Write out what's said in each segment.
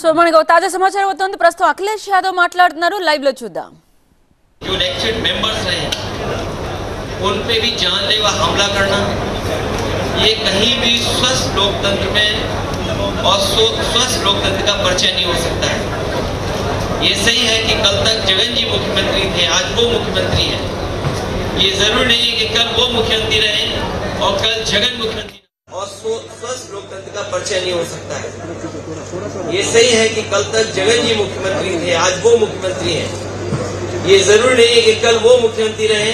సోమణిగౌ తాజా సమాచారం వస్తుంది. ప్రస్తుతం అఖిలేష్ యాదవ్ మాట్లాడుతున్నారు, లైవ్ లో చూద్దాం. जो इलेक्टेड मेंबर्स रहे उन पे भी जानलेवा हमला करना ये कहीं भी स्वस्थ लोकतंत्र में और स्वस्थ लोकतंत्र का परिचय नहीं हो सकता है. ये सही है कि कल तक जगन जी मुख्यमंत्री थे, आज वो मुख्यमंत्री हैं. ये जरूर नहीं कि कल वो मुख्यमंत्री रहे और कल जगन मुख्यमंत्री. और स्वस्थ लोकतंत्र का परिचय नहीं हो सकता है. ये सही है कि कल तक जगन जी मुख्यमंत्री थे, आज वो मुख्यमंत्री हैं. ये जरूर नहीं कि कल वो मुख्यमंत्री रहे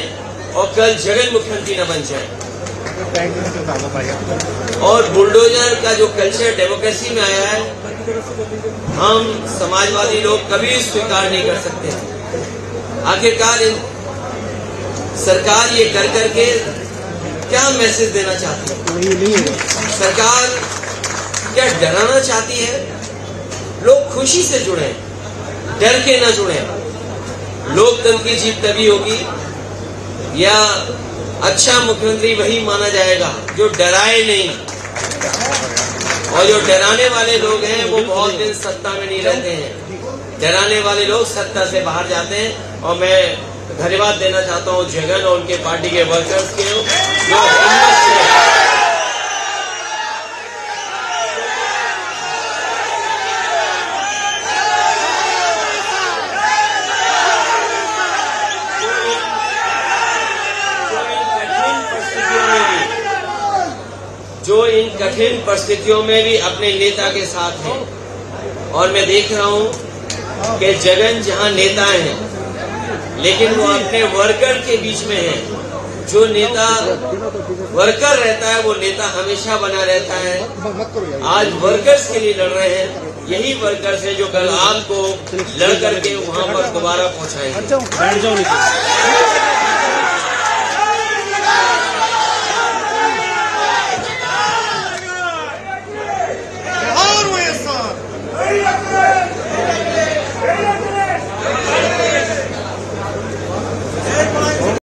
और कल जगन मुख्यमंत्री न बन जाए. और बुलडोजर का जो कल्चर डेमोक्रेसी में आया है, हम समाजवादी लोग कभी स्वीकार नहीं कर सकते. आखिरकार सरकार ये कर करके क्या मैसेज देना चाहती है? सरकार क्या डराना चाहती है? लोग खुशी से जुड़े, डर के ना जुड़े. लोकतंत्र की जीत तभी होगी या अच्छा मुख्यमंत्री वही माना जाएगा जो डराए नहीं. और जो डराने वाले लोग हैं वो बहुत दिन सत्ता में नहीं रहते हैं. डराने वाले लोग सत्ता से बाहर जाते हैं. और मैं धन्यवाद देना चाहता हूँ जगन और उनके पार्टी के वर्कर्स के, जो इन कठिन परिस्थितियों में भी अपने नेता के साथ हैं. और मैं देख रहा हूं कि जगन जहां नेता हैं लेकिन वो अपने वर्कर के बीच में हैं. जो नेता वर्कर रहता है वो नेता हमेशा बना रहता है. आज वर्कर्स के लिए लड़ रहे हैं, यही वर्कर्स हैं जो कल आम को लड़ करके वहां पर दोबारा पहुंचाएंगे.